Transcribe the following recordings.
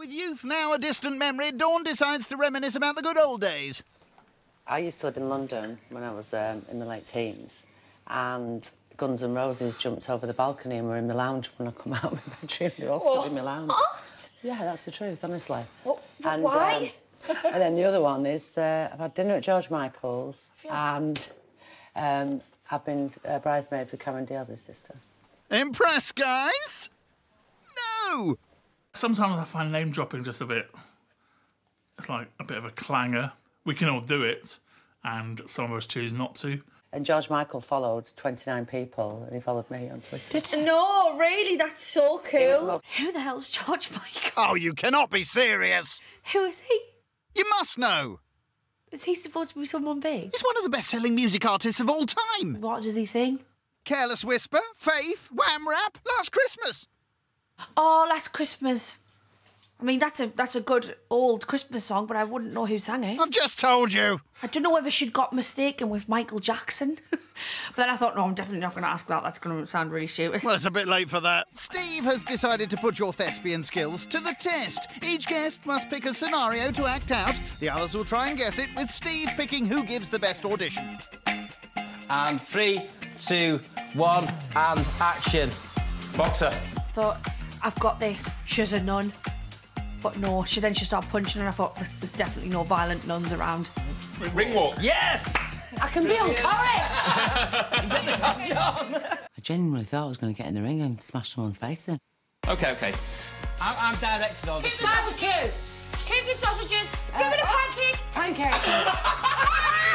With youth now a distant memory, Dawn decides to reminisce about the good old days. I used to live in London when I was in my late teens, and Guns N' Roses jumped over the balcony and were in my lounge when I come out of my bedroom. They all stood in my lounge. What? Yeah, that's the truth, honestly. What? And, why? And then the other one is I've had dinner at George Michael's and I've been a bridesmaid with Karen Diaz's sister. Impressed, guys? No! Sometimes I find name-dropping just a bit... It's like a bit of a clanger. We can all do it, and some of us choose not to. And George Michael followed 29 people, and he followed me on Twitter. No, really? That's so cool. Who the hell's George Michael? Oh, you cannot be serious. Who is he? You must know. Is he supposed to be someone big? He's one of the best-selling music artists of all time. What does he sing? Careless Whisper, Faith, Wham Rap, Last Christmas. Oh, Last Christmas. I mean, that's a good old Christmas song, but I wouldn't know who sang it. I've just told you. I don't know whether she'd got mistaken with Michael Jackson. But then I thought, no, I'm definitely not going to ask that. That's going to sound really stupid. Well, it's a bit late for that. Steve has decided to put your thespian skills to the test. Each guest must pick a scenario to act out. The others will try and guess it, with Steve picking who gives the best audition. And 3, 2, 1, and action. Boxer. I thought, I've got this. She's a nun. But no, then she started punching and I thought, there's definitely no violent nuns around. Ring walk. Yes! I can be on curry! I genuinely thought I was going to get in the ring and smash someone's face in. OK, OK. I'm directed on this. Barbecue! Keep your sausages! Give me the pancake! Pancake!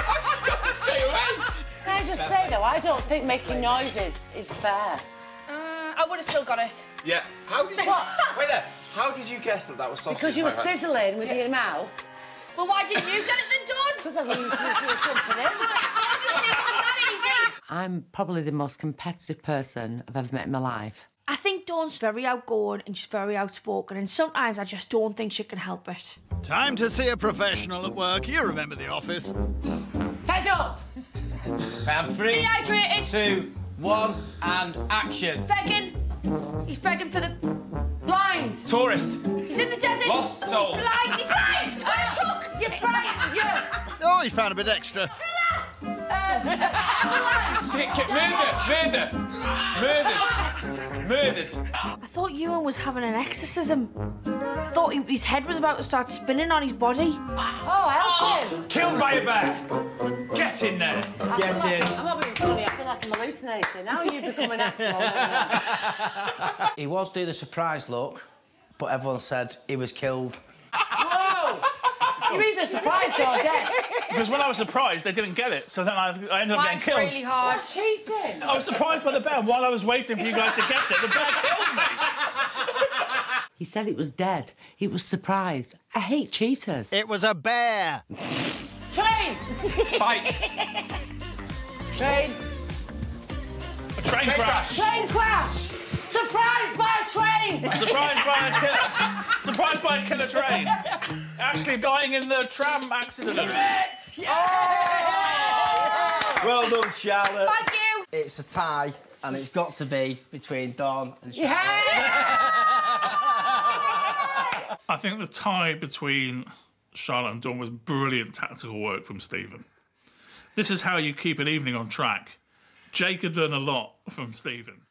I just got to stay away! Can I just say, though, I don't think making noises is fair. I would have still got it. Yeah. How did you... Wait there. How did you guess that was sausage? Because you were sizzling with your mouth. Well, why didn't you get it then, Dawn? Because I knew you were jumping in. Obviously, it wasn't that easy. I'm probably the most competitive person I've ever met in my life. I think Dawn's very outgoing and she's very outspoken, and sometimes I just don't think she can help it. Time to see a professional at work. You remember the office. Fed up! I'm 3, dehydrated. 2, 1, and action. Begging. He's begging for the... Blind! Tourist! He's in the desert! Lost soul! He's blind! He's blind! He's got a truck! You're frightened! Yeah! Oh, you found a bit extra. Killer! Murder! Murdered! Murdered! I thought Ewan was having an exorcism. I thought his head was about to start spinning on his body. Oh, help him! Killed by a bear! Get in there! I'm not being funny. I feel like I'm hallucinating. Now you become an actor. He was doing a surprise look, but everyone said he was killed. Whoa! You're either surprised or dead. Because when I was surprised, they didn't get it, so then I ended up getting killed. Mine's really hard. That's cheating. I was surprised by the bear. While I was waiting for you guys to guess it, the bear killed me. He said it was dead. He was surprised. I hate cheaters. It was a bear. Train! Bike. Train. A train crash. Train crash! Surprised by a train! Surprised by a killer. Surprised by a killer train. Actually dying in the tram accident. Yes! Oh! Well done, Charlotte. Thank you. It's a tie, and it's got to be between Dawn and Charlotte. Yeah! I think the tie between Charlotte and Dawn was brilliant tactical work from Stephen. This is how you keep an evening on track. Jake had learned a lot from Stephen.